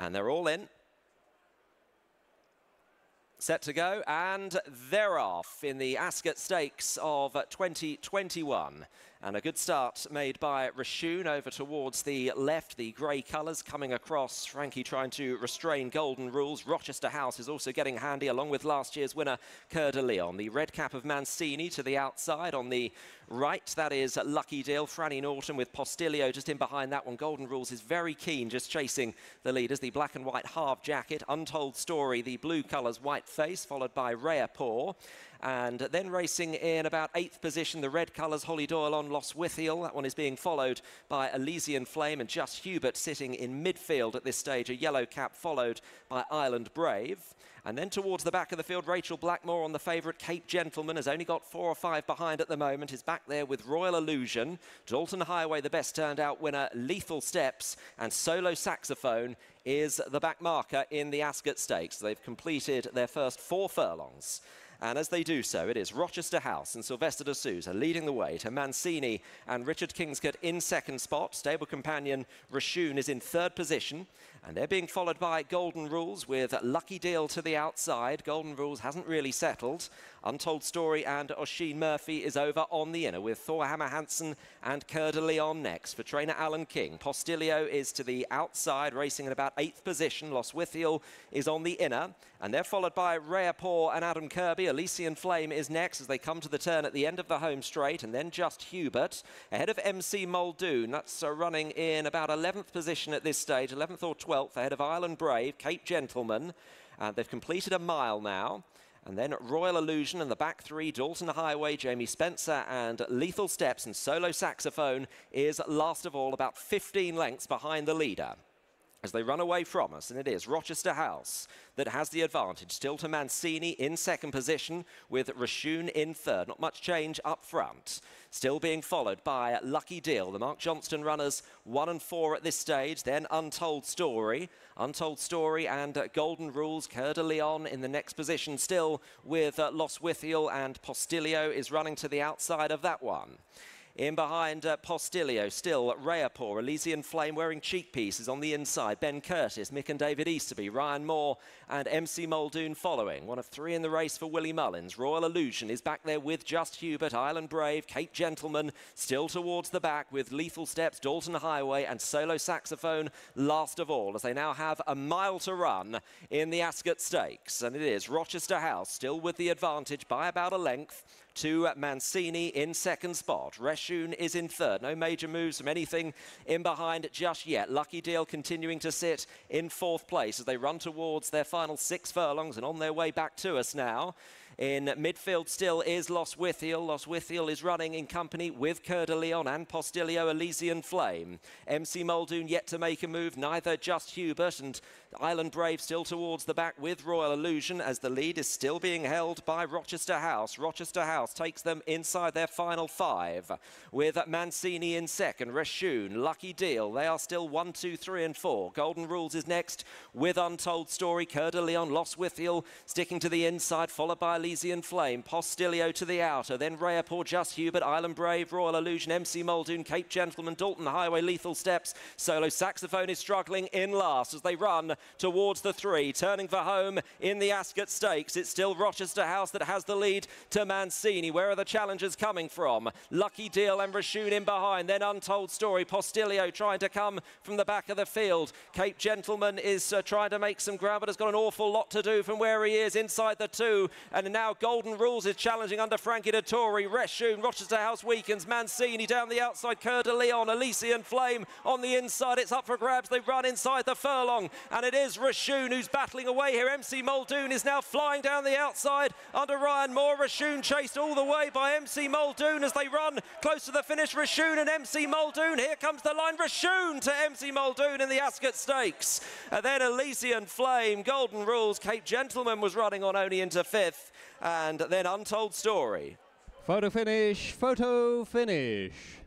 And they're all in. Set to go, and they're off in the Ascot Stakes of 2021. And a good start made by Reshoun over towards the left, the grey colours coming across. Frankie trying to restrain Golden Rules. Rochester House is also getting handy, along with last year's winner, Coeur de Leon. The red cap of Mancini to the outside on the right. That is Lucky Deal. Franny Norton with Postilio just in behind that one. Golden Rules is very keen, just chasing the leaders. The black and white half jacket. Untold Story, the blue colours, white face, followed by Rhea Poor. And then racing in about 8th position, the red colours, Holly Doyle on Lostwithiel. That one is being followed by Elysian Flame, and Just Hubert sitting in midfield at this stage. A yellow cap followed by Ireland Brave. And then towards the back of the field, Rachel Blackmore on the favourite. Cape Gentleman has only got 4 or 5 behind at the moment, is back there with Royal Illusion. Dalton Highway, the best turned out winner, Lethal Steps, and Solo Saxophone is the back marker in the Ascot Stakes. They've completed their first 4 furlongs. And as they do so, it is Rochester House and Silvestre de Sousa leading the way to Mancini and Richard Kingscote in 2nd spot. Stable companion Reshoun is in 3rd position. And they're being followed by Golden Rules with Lucky Deal to the outside. Golden Rules hasn't really settled. Untold Story and Oisin Murphy is over on the inner with Thor Hammer Hansen and Coeur de Leon next. For trainer Alan King, Postilio is to the outside, racing in about 8th position. Lostwithiel is on the inner. And they're followed by Rhea Paw and Adam Kirby. Elysian Flame is next as they come to the turn at the end of the home straight, and then Just Hubert ahead of MC Muldoon. That's running in about 11th position at this stage, 11th or 12th, ahead of Ireland Brave, Cape Gentleman. They've completed a mile now. And then Royal Illusion and the back 3, Dalton Highway, Jamie Spencer and Lethal Steps, and Solo Saxophone is last of all, about 15 lengths behind the leader. As they run away from us, and it is Rochester House that has the advantage. Still to Mancini in 2nd position with Reshoun in 3rd. Not much change up front. Still being followed by Lucky Deal. The Mark Johnston runners 1 and 4 at this stage. Then Untold Story. Untold Story and Golden Rules. Coeur de Leon in the next position still with Lostwithiel, and Postilio is running to the outside of that one. In behind Postilio, still Rhea Poor, Elysian Flame wearing cheek pieces on the inside. Ben Curtis, Mick and David Easterby, Ryan Moore and MC Muldoon following. 1 of 3 in the race for Willie Mullins. Royal Illusion is back there with Just Hubert, Ireland Brave, Kate Gentleman still towards the back with Lethal Steps, Dalton Highway and Solo Saxophone last of all, as they now have a mile to run in the Ascot Stakes. And it is Rochester House still with the advantage by about a length to Mancini in 2nd spot. Reshoun is in 3rd. No major moves from anything in behind just yet. Lucky Deal continuing to sit in 4th place as they run towards their final 6 furlongs and on their way back to us now. In midfield still is Lostwithiel. Lostwithiel is running in company with Coeur de Leon and Postilio, Elysian Flame. MC Muldoon yet to make a move, neither Just Hubert, and Ireland Brave still towards the back with Royal Illusion as the lead is still being held by Rochester House. Rochester House takes them inside their final 5 with Mancini in 2nd, Reshoun, Lucky Deal. They are still 1, 2, 3 and 4. Golden Rules is next with Untold Story. Coeur de Leon, Lostwithiel sticking to the inside, followed by Elysian Flame, Postilio to the outer, then Rhea Poor, Just Hubert, Ireland Brave, Royal Illusion, MC Muldoon, Cape Gentleman, Dalton Highway, Lethal Steps. Solo Saxophone is struggling in last as they run towards the 3, turning for home in the Ascot Stakes. It's still Rochester House that has the lead to Mancini. Where are the challengers coming from? Lucky Deal and Reshoun in behind, then Untold Story, Postilio trying to come from the back of the field. Cape Gentleman is trying to make some ground, but has got an awful lot to do from where he is inside the 2, and now Golden Rules is challenging under Frankie Dettori. Reshoun, Rochester House weakens, Mancini down the outside, Coeur de Leon, Elysian Flame on the inside. It's up for grabs. They run inside the furlong, and it is Reshoun who's battling away here. MC Muldoon is now flying down the outside under Ryan Moore. Reshoun chased all the way by MC Muldoon as they run close to the finish. Reshoun and MC Muldoon, here comes the line. Reshoun to MC Muldoon in the Ascot Stakes. And then Elysian Flame, Golden Rules, Cape Gentleman was running on only into 5th. And then Untold Story. Photo finish, photo finish.